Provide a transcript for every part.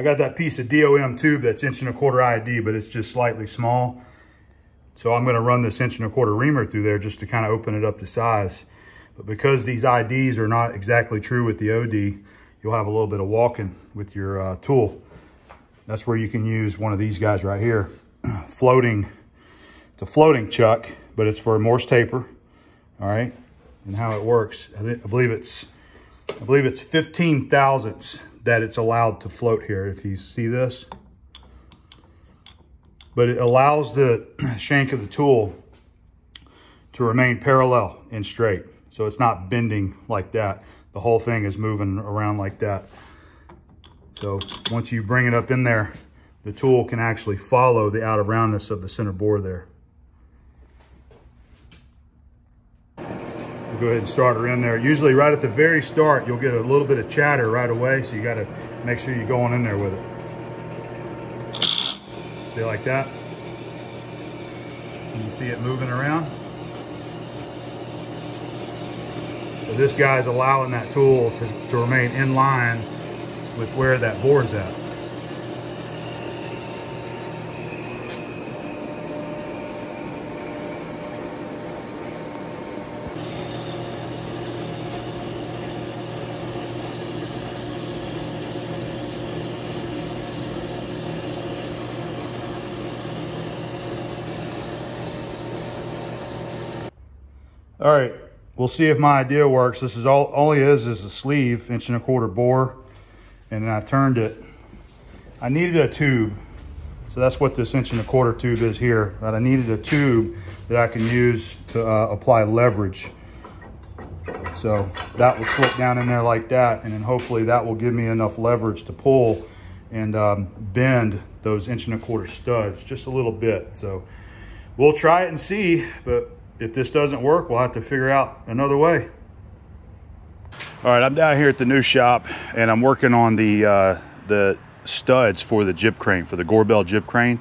I got that piece of DOM tube that's 1.25" ID, but it's just slightly small. So I'm gonna run this 1.25" reamer through there just to kind of open it up to size. But because these IDs are not exactly true with the OD, you'll have a little bit of walking with your tool. That's where you can use one of these guys right here. Floating, it's a floating chuck, but it's for Morse taper, all right? And how it works, I believe it's 15 thousandths that it's allowed to float here, if you see this. But it allows the shank of the tool to remain parallel and straight. So it's not bending like that. The whole thing is moving around like that. So once you bring it up in there, the tool can actually follow the out of roundness of the center bore there. We'll go ahead and start her in there. Usually right at the very start, you'll get a little bit of chatter right away. So you gotta make sure you go on in there with it. See, like that. You can see it moving around. So this guy's allowing that tool to remain in line with where that bore's at. All right, we'll see if my idea works. This is all it is a sleeve, 1.25" bore, and then I turned it. I needed a tube, so that's what this 1.25" tube is here, but I needed a tube that I can use to apply leverage. So that will slip down in there like that, and then hopefully that will give me enough leverage to pull and bend those 1.25" studs just a little bit. So we'll try it and see, but if this doesn't work, we'll have to figure out another way. All right, I'm down here at the new shop and I'm working on the studs for the jib crane, for the Gorbel jib crane.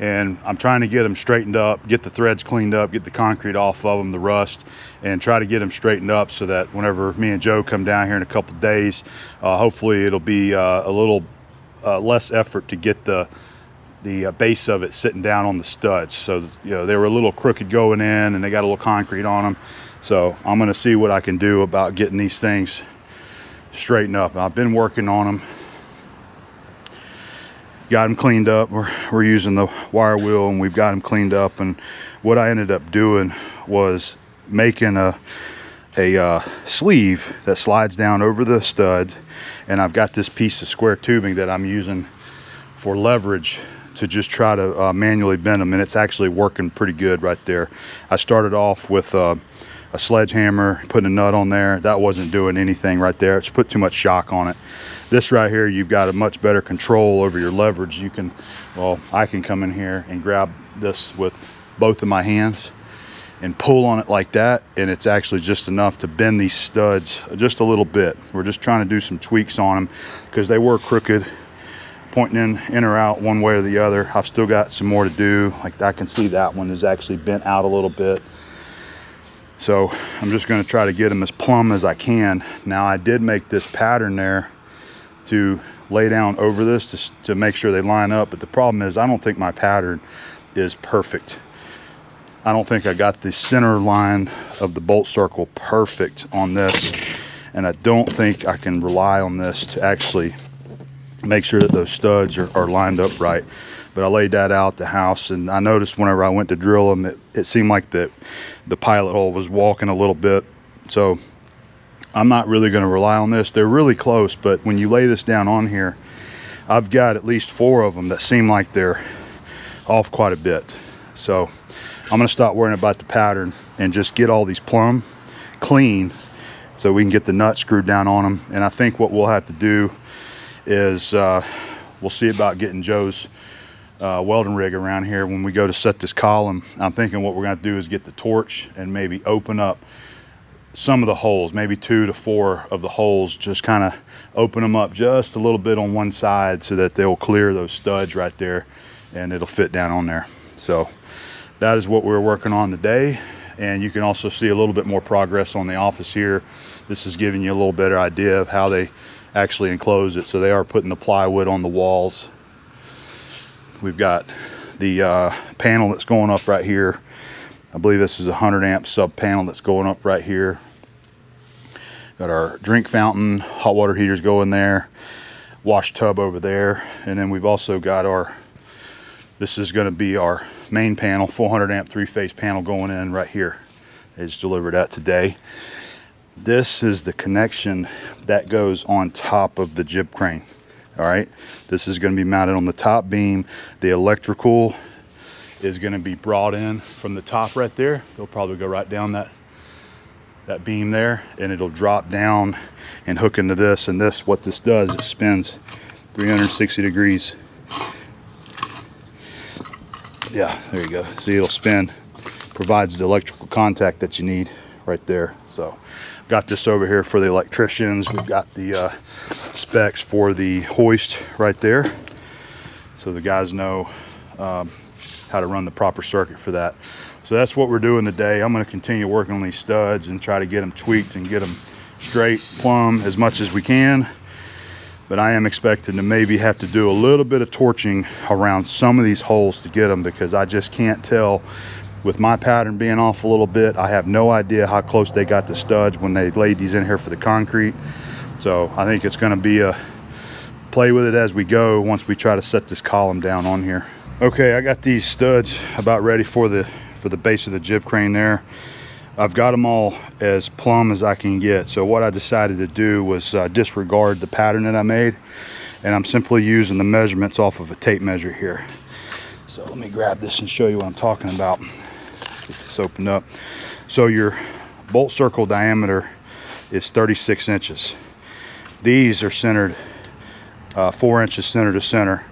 And I'm trying to get them straightened up, get the threads cleaned up, get the concrete off of them, the rust, and try to get them straightened up so that whenever me and Joe come down here in a couple days, hopefully it'll be a little less effort to get the base of it sitting down on the studs. So, you know, they were a little crooked going in and they got a little concrete on them. So I'm gonna see what I can do about getting these things straightened up. I've been working on them, got them cleaned up. We're using the wire wheel and we've got them cleaned up. And what I ended up doing was making a sleeve that slides down over the studs. And I've got this piece of square tubing that I'm using for leverage to just try to manually bend them, and it's actually working pretty good right there. I started off with a sledgehammer, putting a nut on there. That wasn't doing anything right there. It's put too much shock on it. This right here, you've got a much better control over your leverage. You can, well, I can come in here and grab this with both of my hands and pull on it like that, and it's actually just enough to bend these studs just a little bit. We're just trying to do some tweaks on them because they were crooked, pointing in or out one way or the other. I've still got some more to do. Like I can see that one is actually bent out a little bit. So I'm just gonna try to get them as plumb as I can. Now I did make this pattern there to lay down over this to make sure they line up. But the problem is I don't think my pattern is perfect. I don't think I got the center line of the bolt circle perfect on this. And I don't think I can rely on this to actually make sure that those studs are lined up right. But I laid that out the house, and I noticed whenever I went to drill them, it seemed like the pilot hole was walking a little bit. So I'm not really going to rely on this. They're really close, but when you lay this down on here, I've got at least 4 of them that seem like they're off quite a bit. So I'm going to stop worrying about the pattern and just get all these plumb clean so we can get the nut screwed down on them. And I think what we'll have to do is we'll see about getting Joe's welding rig around here when we go to set this column. I'm thinking what we're gonna do is get the torch and maybe open up some of the holes, maybe 2 to 4 of the holes, just kind of open them up just a little bit on one side so that they'll clear those studs right there and it'll fit down on there. So that is what we're working on today. And you can also see a little bit more progress on the office here. This is giving you a little better idea of how they actually enclose it. So they are putting the plywood on the walls. We've got the panel that's going up right here. I believe this is a 100-amp sub panel that's going up right here. Got our drink fountain, hot water heaters go in there, wash tub over there, and then we've also got our, this is going to be our main panel, 400-amp three-phase panel going in right here. They just delivered that today. This is the connection that goes on top of the jib crane. All right, this is going to be mounted on the top beam. The electrical is going to be brought in from the top right there. They'll probably go right down that beam there, and it'll drop down and hook into this. And this, what this does, it spins 360 degrees. Yeah, there you go. See, it'll spin, provides the electrical contact that you need right there. So got this over here for the electricians. We've got the specs for the hoist right there, so the guys know how to run the proper circuit for that. So that's what we're doing today. I'm going to continue working on these studs and try to get them tweaked and get them straight, plumb as much as we can. But I am expecting to maybe have to do a little bit of torching around some of these holes to get them, because I just can't tell. With my pattern being off a little bit, I have no idea how close they got the studs when they laid these in here for the concrete. So I think it's going to be a play with it as we go once we try to set this column down on here. Okay, I got these studs about ready for the base of the jib crane there. I've got them all as plumb as I can get. So what I decided to do was disregard the pattern that I made, and I'm simply using the measurements off of a tape measure here. So let me grab this and show you what I'm talking about. Get this opened up. So your bolt circle diameter is 36 inches. These are centered 4 inches center to center,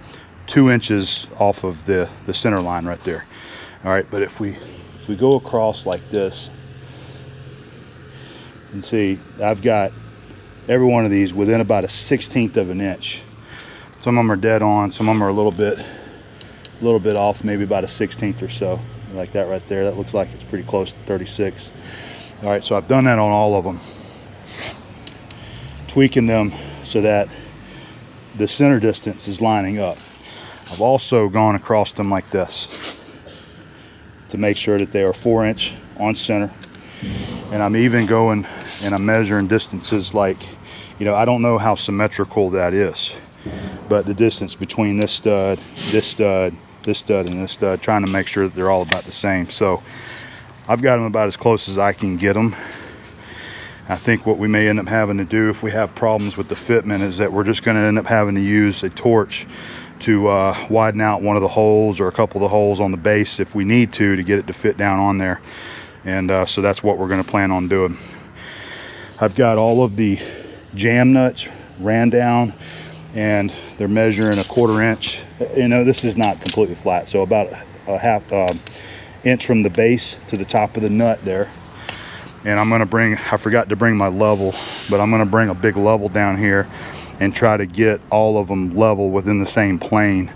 2 inches off of the center line right there. All right, but if we go across like this, and see, I've got every one of these within about a 1/16 of an inch. Some of them are dead on, some of them are a little bit off, maybe about a 1/16 or so, like that right there. That looks like it's pretty close to 36. All right, so I've done that on all of them, tweaking them so that the center distance is lining up. I've also gone across them like this to make sure that they are 4 inch on center. And I'm even going and I'm measuring distances like, you know, I don't know how symmetrical that is, but the distance between this stud, this stud, this stud, and this stud, trying to make sure that they're all about the same. So I've got them about as close as I can get them. I think what we may end up having to do if we have problems with the fitment is that we're just going to end up having to use a torch to widen out one of the holes or a couple of the holes on the base if we need to get it to fit down on there. And so that's what we're going to plan on doing. I've got all of the jam nuts ran down, and they're measuring 1/4 inch. You know, this is not completely flat, so about a half inch from the base to the top of the nut there. And I'm going to bring, I forgot to bring my level, but I'm going to bring a big level down here and try to get all of them level within the same plane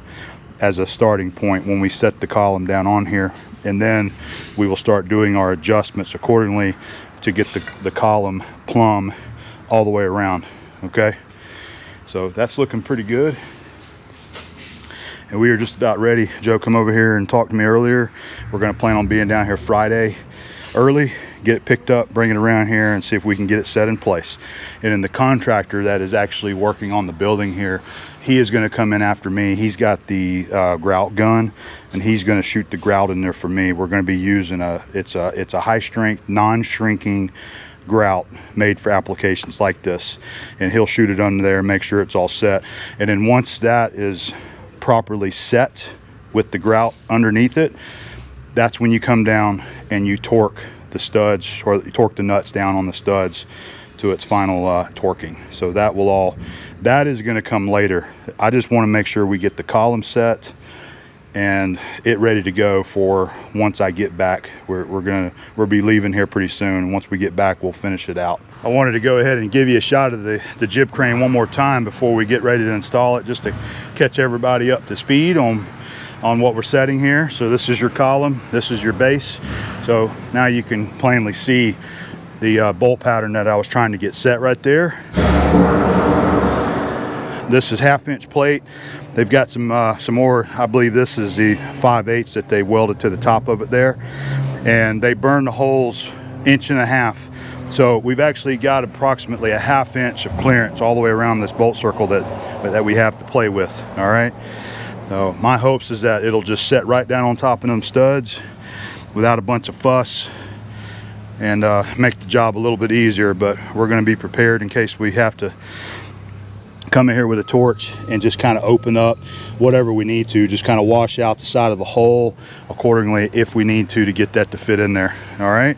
as a starting point when we set the column down on here. And then we will start doing our adjustments accordingly to get the column plumb all the way around. Okay, so that's looking pretty good. And we are just about ready. Joe come over here and talked to me earlier. We're going to plan on being down here Friday early, get it picked up, bring it around here, and see if we can get it set in place. And then the contractor that is actually working on the building here, he is going to come in after me. He's got the grout gun, and he's going to shoot the grout in there for me. We're going to be using it's a high strength, non-shrinking grout made for applications like this, and he'll shoot it under there, make sure it's all set. And then once that is properly set with the grout underneath it, that's when you come down and you torque the studs, or you torque the nuts down on the studs to its final torquing. So that will all, that is going to come later. I just want to make sure we get the column set and it ready to go for once I get back. We'll be leaving here pretty soon. Once we get back, we'll finish it out. I wanted to go ahead and give you a shot of the jib crane one more time before we get ready to install it, just to catch everybody up to speed on what we're setting here. So this is your column, this is your base. So now you can plainly see the bolt pattern that I was trying to get set right there. This is half-inch plate. They've got some more. I believe this is the 5/8 that they welded to the top of it there, and they burn the holes 1.5 inches. So we've actually got approximately 1/2 inch of clearance all the way around this bolt circle that we have to play with. All right. So my hopes is that it'll just set right down on top of them studs without a bunch of fuss, and make the job a little bit easier. But we're going to be prepared in case we have to come in here with a torch and just kind of open up whatever we need to, just kind of wash out the side of the hole accordingly if we need to get that to fit in there. All right.